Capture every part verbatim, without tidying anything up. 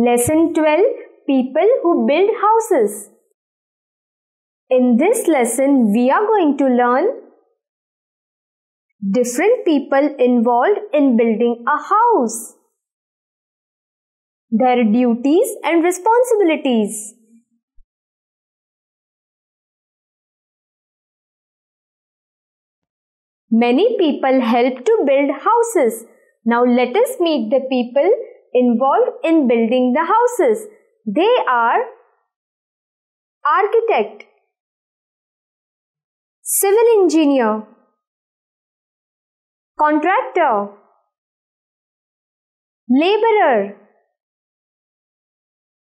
Lesson twelve. People who build houses. In this lesson, we are going to learn different people involved in building a house, their duties and responsibilities. Many people help to build houses. Now let us meet the people involved in building the houses. They are architect, civil engineer, contractor, laborer,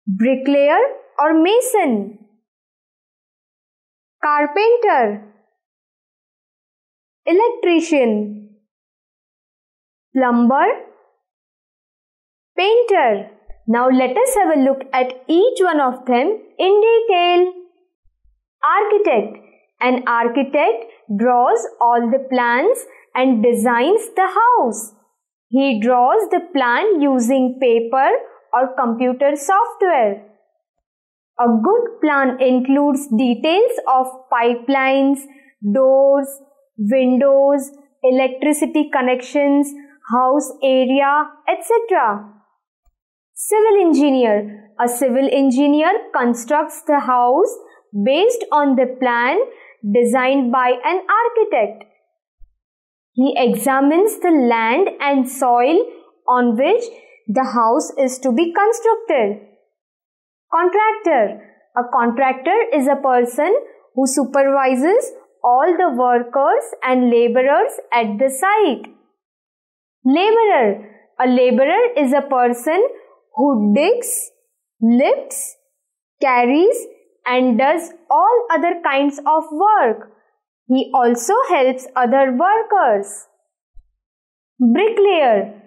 bricklayer or mason, carpenter, electrician, plumber, painter. Now let us have a look at each one of them in detail. Architect. An architect draws all the plans and designs the house. He draws the plan using paper or computer software. A good plan includes details of pipelines, doors, windows, electricity connections, house area, et cetera. Civil engineer. A civil engineer constructs the house based on the plan designed by an architect. He examines the land and soil on which the house is to be constructed. Contractor. A contractor is a person who supervises all the workers and laborers at the site. Laborer. A laborer is a person who digs, lifts, carries and does all other kinds of work. He also helps other workers. Bricklayer.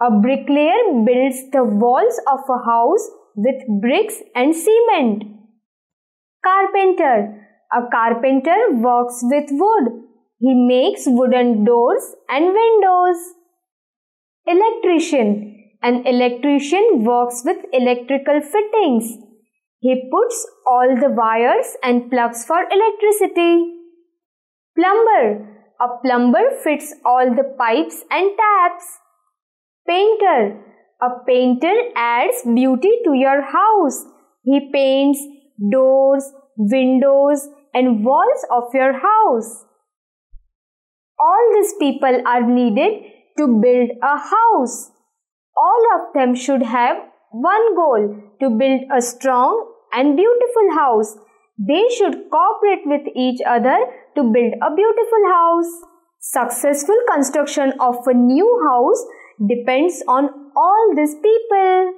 A bricklayer builds the walls of a house with bricks and cement. Carpenter. A carpenter works with wood. He makes wooden doors and windows. Electrician. An electrician works with electrical fittings. He puts all the wires and plugs for electricity. Plumber. A plumber fits all the pipes and taps. Painter. A painter adds beauty to your house. He paints doors, windows, and walls of your house. All these people are needed to build a house. All of them should have one goal, to build a strong and beautiful house. They should cooperate with each other to build a beautiful house. Successful construction of a new house depends on all these people.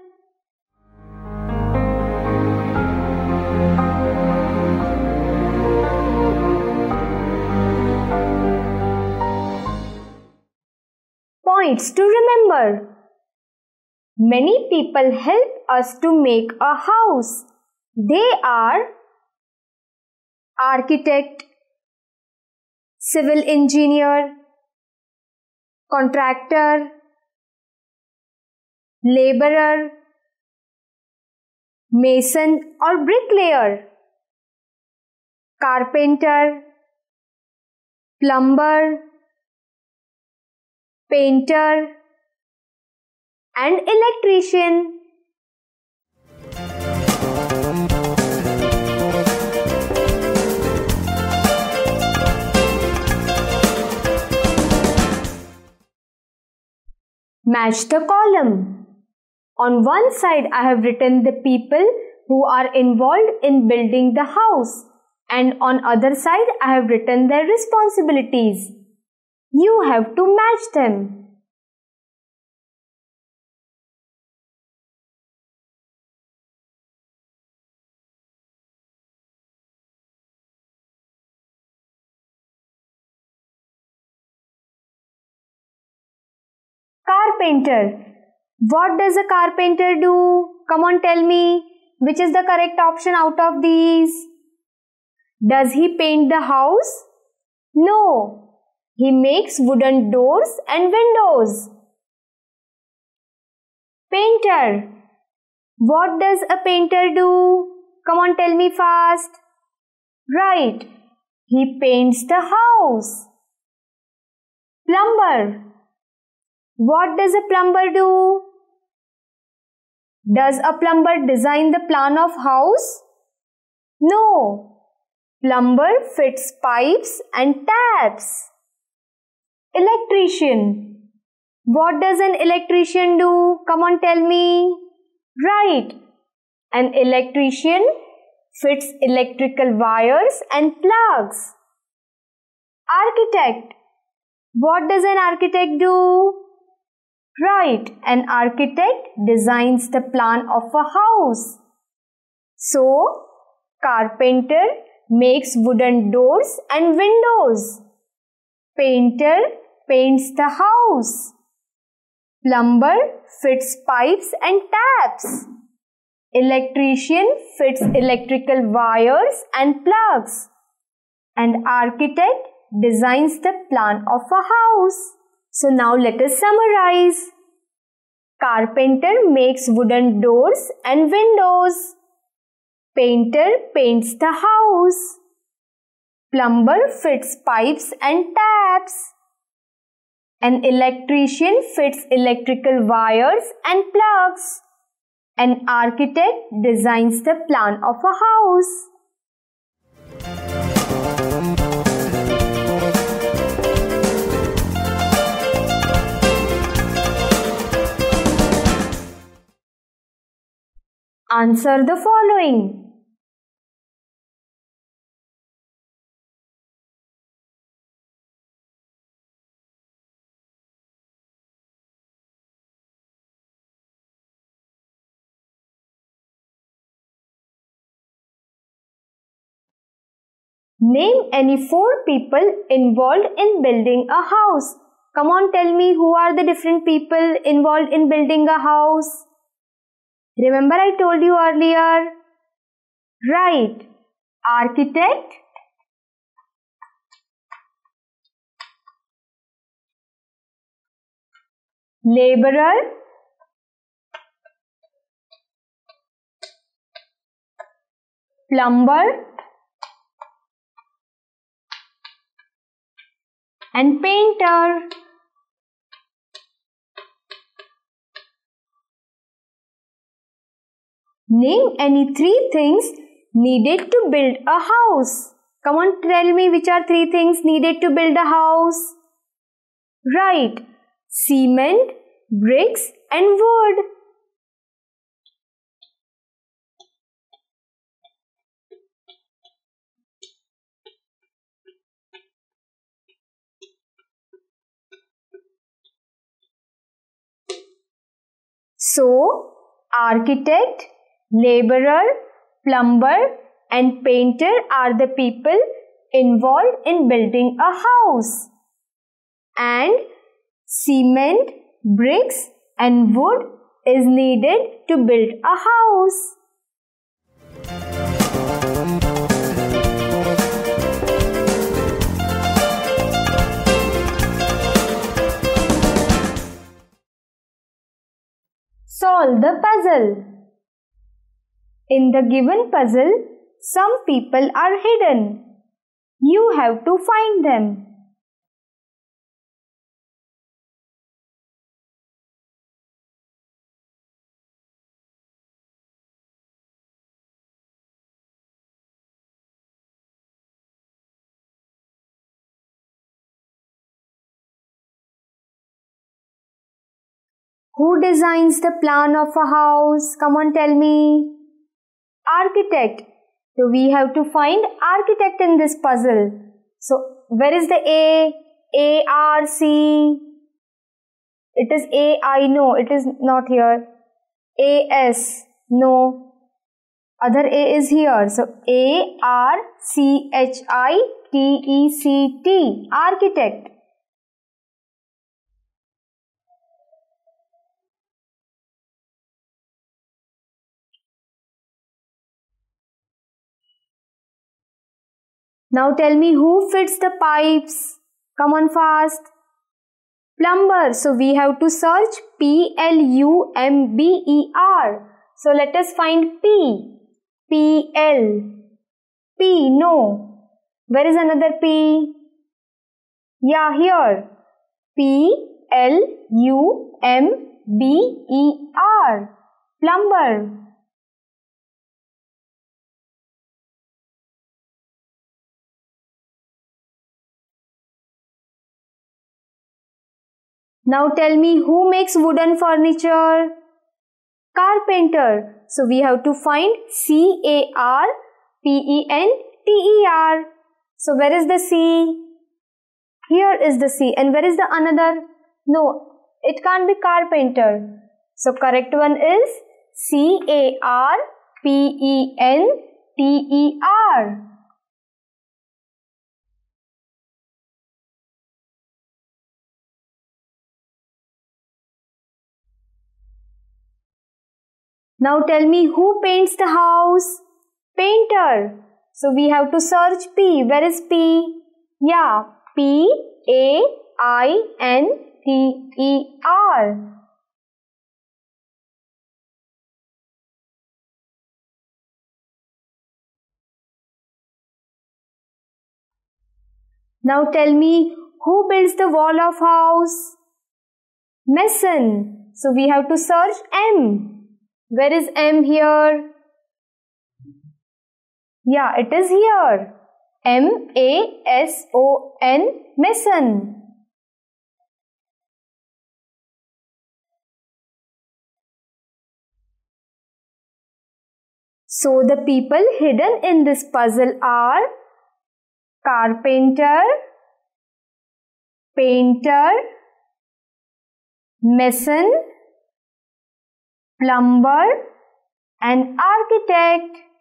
Points to remember. Many people help us to make a house. They are architect, civil engineer, contractor, laborer, mason or bricklayer, carpenter, plumber, painter, and electrician. Match the column. On one side, I have written the people who are involved in building the house, and on other side, I have written their responsibilities. You have to match them. Carpenter. What does a carpenter do? Come on, tell me. Which is the correct option out of these? Does he paint the house? No. He makes wooden doors and windows. Painter. What does a painter do? Come on, tell me fast. Right. He paints the house. Plumber. What does a plumber do? Does a plumber design the plan of house? No. Plumber fits pipes and taps. Electrician. What does an electrician do? Come on, tell me. Right. An electrician fits electrical wires and plugs. Architect. What does an architect do? Right. An architect designs the plan of a house. So, carpenter makes wooden doors and windows. Painter paints the house. Plumber fits pipes and taps. Electrician fits electrical wires and plugs. And architect designs the plan of a house. So now let us summarize. Carpenter makes wooden doors and windows. Painter paints the house. Plumber fits pipes and taps. An electrician fits electrical wires and plugs. An architect designs the plan of a house. Answer the following. Name any four people involved in building a house. Come on, tell me who are the different people involved in building a house. Remember I told you earlier? Right. Architect, laborer, plumber, and painter. Name any three things needed to build a house. Come on, tell me which are three things needed to build a house. Right. Cement, bricks and wood. So, architect, laborer, plumber and painter are the people involved in building a house. And cement, bricks and wood is needed to build a house. Solve the puzzle. In the given puzzle, some people are hidden. You have to find them. Who designs the plan of a house? Come on, tell me. Architect. So we have to find architect in this puzzle. So where is the A? A, R, C. It is A, I. No, it is not here. A, S. No. Other A is here. So A, R, C, H, I, T, E, C, T. Architect. Now tell me who fits the pipes. Come on fast. Plumber. So we have to search P L U M B E R. So let us find P. P, L. P, no. Where is another P? Yeah, here. P, L, U, M, B, E, R. Plumber. Now tell me, who makes wooden furniture? Carpenter. So we have to find C A R P E N T E R. So where is the C? Here is the C. And where is the another? No, it can't be carpenter. So correct one is C A R P E N T E R. Now tell me, who paints the house? Painter. So we have to search P. Where is P? Yeah, P A I N T E R. Now tell me, who builds the wall of house? Mason. So we have to search M. Where is M here? Yeah, it is here. M A S O N, Mason. So the people hidden in this puzzle are carpenter, painter, mason, plumber and architect.